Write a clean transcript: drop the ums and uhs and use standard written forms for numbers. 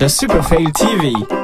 The Super Fail TV.